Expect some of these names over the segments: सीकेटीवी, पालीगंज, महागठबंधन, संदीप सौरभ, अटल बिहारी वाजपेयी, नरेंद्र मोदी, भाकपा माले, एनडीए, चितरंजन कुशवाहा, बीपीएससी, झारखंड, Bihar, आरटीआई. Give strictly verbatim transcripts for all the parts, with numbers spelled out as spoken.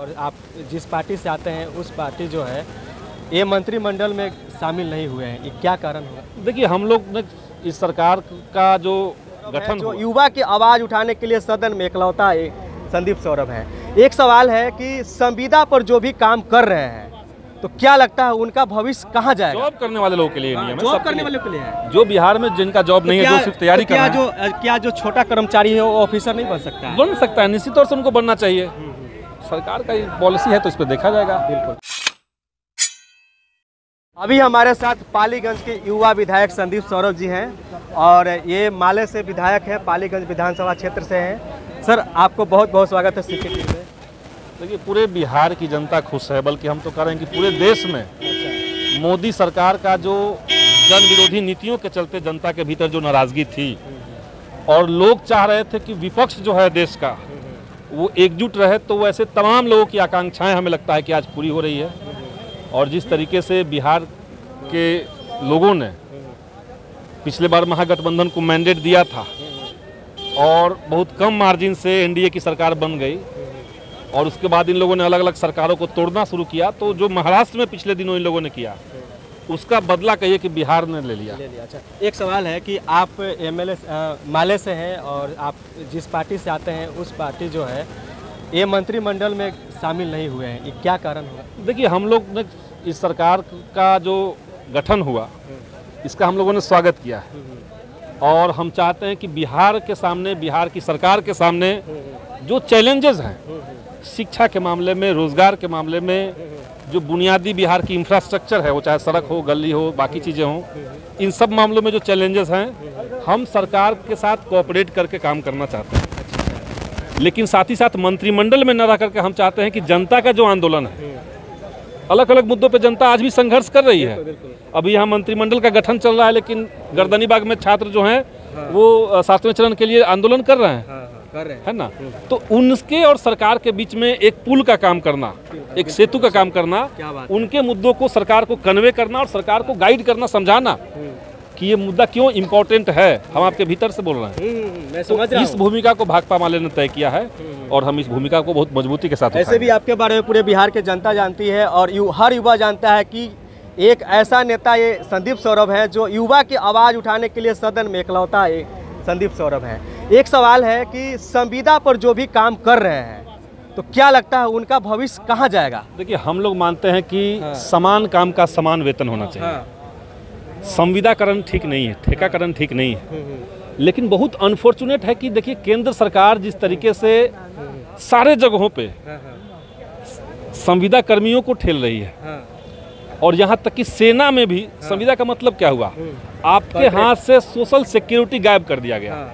और आप जिस पार्टी से आते हैं उस पार्टी जो है ये मंत्रिमंडल में शामिल नहीं हुए हैं, ये क्या कारण हुआ? देखिए, हम लोग ने इस सरकार का जो गठन जो युवा की आवाज़ उठाने के लिए सदन में इकलौता एक संदीप सौरभ है। एक सवाल है कि संविदा पर जो भी काम कर रहे हैं तो क्या लगता है उनका भविष्य कहाँ जाएगा? जॉब करने वाले लोगों के लिए नहीं है, जॉब करने वाले के लिए है, जो बिहार में जिनका जॉब तो नहीं है, जो सिर्फ तैयारी कर रहा है। जो क्या जो छोटा कर्मचारी है वो ऑफिसर नहीं बन सकता? बन सकता है, निश्चित तौर से उनको बनना चाहिए। सरकार का ये पॉलिसी है तो इस पर देखा जाएगा। बिल्कुल। अभी हमारे साथ पालीगंज के युवा विधायक संदीप सौरभ जी हैं और ये माले से विधायक हैं, पालीगंज विधानसभा क्षेत्र से हैं। सर, आपको बहुत बहुत स्वागत है सीकेटीवी में। देखिए, पूरे बिहार की जनता खुश है, बल्कि हम तो कह रहे हैं कि पूरे देश में मोदी सरकार का जो जन विरोधी नीतियों के चलते जनता के भीतर जो नाराज़गी थी और लोग चाह रहे थे कि विपक्ष जो है देश का वो एकजुट रहे, तो वैसे तमाम लोगों की आकांक्षाएँ हमें लगता है कि आज पूरी हो रही है। और जिस तरीके से बिहार के लोगों ने पिछले बार महागठबंधन को मैंडेट दिया था और बहुत कम मार्जिन से एनडीए की सरकार बन गई और उसके बाद इन लोगों ने अलग अलग सरकारों को तोड़ना शुरू किया, तो जो महाराष्ट्र में पिछले दिनों इन लोगों ने किया उसका बदला कहिए कि बिहार ने ले लिया, ले लिया। अच्छा, एक सवाल है कि आप एमएलए माले से हैं और आप जिस पार्टी से आते हैं उस पार्टी जो है ये मंत्रिमंडल में शामिल नहीं हुए हैं, ये क्या कारण हुआ? देखिए, हम लोग ने इस सरकार का जो गठन हुआ इसका हम लोगों ने स्वागत किया है और हम चाहते हैं कि बिहार के सामने, बिहार की सरकार के सामने जो चैलेंजेस हैं शिक्षा के मामले में, रोज़गार के मामले में, जो बुनियादी बिहार की इंफ्रास्ट्रक्चर है वो चाहे सड़क हो, गली हो, बाकी चीज़ें हों, इन सब मामलों में जो चैलेंजेस हैं हम सरकार के साथ कोऑपरेट करके काम करना चाहते हैं। लेकिन साथ ही साथ मंत्रिमंडल में न रह करके हम चाहते हैं कि जनता का जो आंदोलन है, अलग अलग मुद्दों पर जनता आज भी संघर्ष कर रही है। अभी यहाँ मंत्रिमंडल का गठन चल रहा है लेकिन गर्दनी बाग में छात्र जो हैं वो सातवें चरण के लिए आंदोलन कर रहे हैं, कर रहे हैं, है ना? तो उनके और सरकार के बीच में एक पुल का काम करना, एक सेतु का काम करना, उनके मुद्दों को सरकार को कन्वे करना और सरकार को गाइड करना, समझाना कि ये मुद्दा क्यों इम्पोर्टेंट है, हम आपके भीतर से बोल रहे हैं। मैं समझ रहा हूं। इस भूमिका को भाकपा माले ने तय किया है और हम इस भूमिका को बहुत मजबूती के साथ। ऐसे भी आपके बारे में पूरे बिहार के जनता जानती है और यू, हर युवा जानता है कि एक ऐसा नेता ये संदीप सौरभ है जो युवा की आवाज़ उठाने के लिए सदन में इकलौता ये संदीप सौरभ है। एक सवाल है कि संविदा पर जो भी काम कर रहे हैं तो क्या लगता है उनका भविष्य कहाँ जाएगा? देखिए, हम लोग मानते हैं कि समान काम का समान वेतन होना चाहिए। संविदाकरण ठीक नहीं है, ठेकाकरण ठीक नहीं है, लेकिन बहुत अनफॉर्चुनेट है कि देखिए केंद्र सरकार जिस तरीके से सारे जगहों पे संविदा कर्मियों को ठेल रही है और यहाँ तक कि सेना में भी। संविदा का मतलब क्या हुआ? आपके हाथ से सोशल सिक्योरिटी गायब कर दिया गया।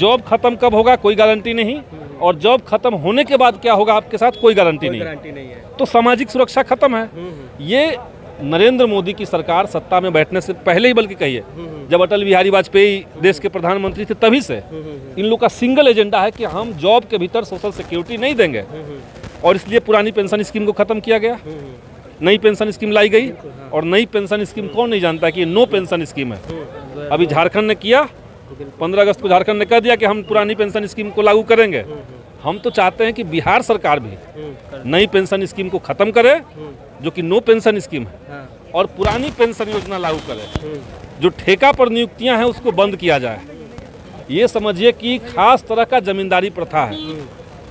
जॉब खत्म कब होगा कोई गारंटी नहीं और जॉब खत्म होने के बाद क्या होगा आपके साथ कोई गारंटी नहीं है, तो सामाजिक सुरक्षा खत्म है। ये नरेंद्र मोदी की सरकार सत्ता में बैठने से पहले ही, बल्कि कहिए जब अटल बिहारी वाजपेयी देश के प्रधानमंत्री थे तभी से इन लोग का सिंगल एजेंडा है कि हम जॉब के भीतर सोशल सिक्योरिटी नहीं देंगे और इसलिए पुरानी पेंशन स्कीम को खत्म किया गया, नई पेंशन स्कीम लाई गई। और नई पेंशन स्कीम कौन नहीं जानता कि नो पेंशन स्कीम है। अभी झारखंड ने किया, पंद्रह अगस्त को झारखंड ने कह दिया कि हम पुरानी पेंशन स्कीम को लागू करेंगे। हम तो चाहते हैं कि बिहार सरकार भी नई पेंशन स्कीम को खत्म करे जो कि नो पेंशन स्कीम है और पुरानी पेंशन योजना लागू करे। जो ठेका पर नियुक्तियां हैं उसको बंद किया जाए। ये समझिए कि खास तरह का जमींदारी प्रथा है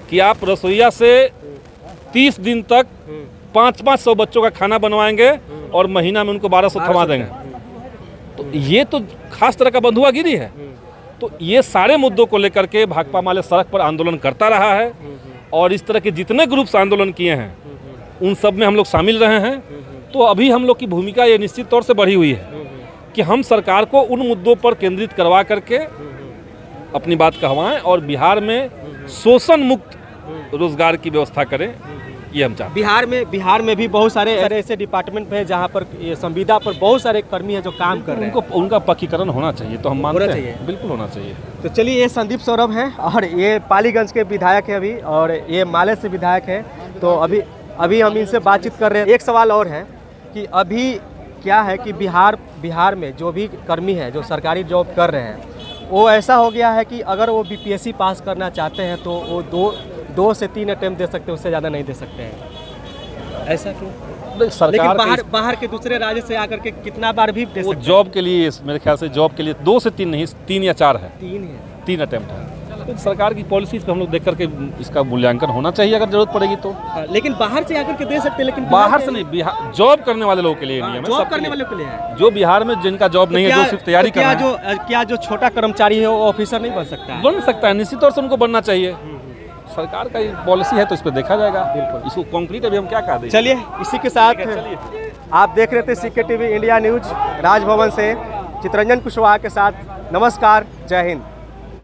कि आप रसोईया से तीस दिन तक पाँच पाँच सौ बच्चों का खाना बनवाएंगे और महीना में उनको बारह सौ थमा देंगे। तो ये तो खास तरह का बंधुआगिरी है। तो ये सारे मुद्दों को लेकर के भाकपा माले सड़क पर आंदोलन करता रहा है और इस तरह के जितने ग्रुप्स आंदोलन किए हैं उन सब में हम लोग शामिल रहे हैं। तो अभी हम लोग की भूमिका ये निश्चित तौर से बढ़ी हुई है कि हम सरकार को उन मुद्दों पर केंद्रित करवा करके अपनी बात कहवाएं और बिहार में शोषण मुक्त रोजगार की व्यवस्था करें, ये हम चाहते हैं। बिहार में बिहार में भी बहुत सारे ऐसे डिपार्टमेंट हैं जहाँ पर ये संविदा पर बहुत सारे कर्मी हैं जो काम कर रहे हैं, उनको उनका पक्कीकरण होना चाहिए। तो हम मानते हैं बिल्कुल होना चाहिए। तो चलिए, ये संदीप सौरभ हैं और ये पालीगंज के विधायक हैं अभी और ये माले से विधायक हैं। तो अभी अभी हम इनसे बातचीत कर रहे हैं। एक सवाल और है कि अभी क्या है कि बिहार बिहार में जो भी कर्मी है जो सरकारी जॉब कर रहे हैं वो ऐसा हो गया है कि अगर वो बीपीएससी पास करना चाहते हैं तो वो दो दो से तीन अटेम्प्ट दे सकते हैं, उससे ज़्यादा नहीं दे सकते हैं। ऐसा क्यों? सरकार लेकिन बाहर बाहर के दूसरे राज्य से आकर के कितना बार भी दे सकते हैं। जॉब के लिए मेरे ख्याल से जॉब के लिए दो से तीन नहीं, तीन या चार है, तीन है, तीन अटेम्प्ट है। सरकार की पॉलिसीज पे हम लोग देख करके इसका मूल्यांकन होना चाहिए अगर जरूरत पड़ेगी तो। लेकिन बाहर से आकर के दे सकते हैं, लेकिन बाहर से नहीं, बिहार जॉब करने वाले लोगों के लिए नियम है, जॉब करने वाले के लिए है। जो बिहार में जिनका जॉब नहीं है, जो सिर्फ तैयारी कर रहा है, क्या जो क्या जो छोटा कर्मचारी है वो ऑफिसर नहीं बन सकता? बन सकता है, निश्चित तौर से उनको बनना चाहिए। सरकार का ये पॉलिसी है तो इस पर देखा जाएगा, इसको कॉन्क्रीट अभी हम क्या कह दें। चलिए इसी के साथ आप देख रहे थे सिक्के टीवी इंडिया न्यूज, राजभवन से चितरंजन कुशवाहा के साथ। नमस्कार, जय हिंद।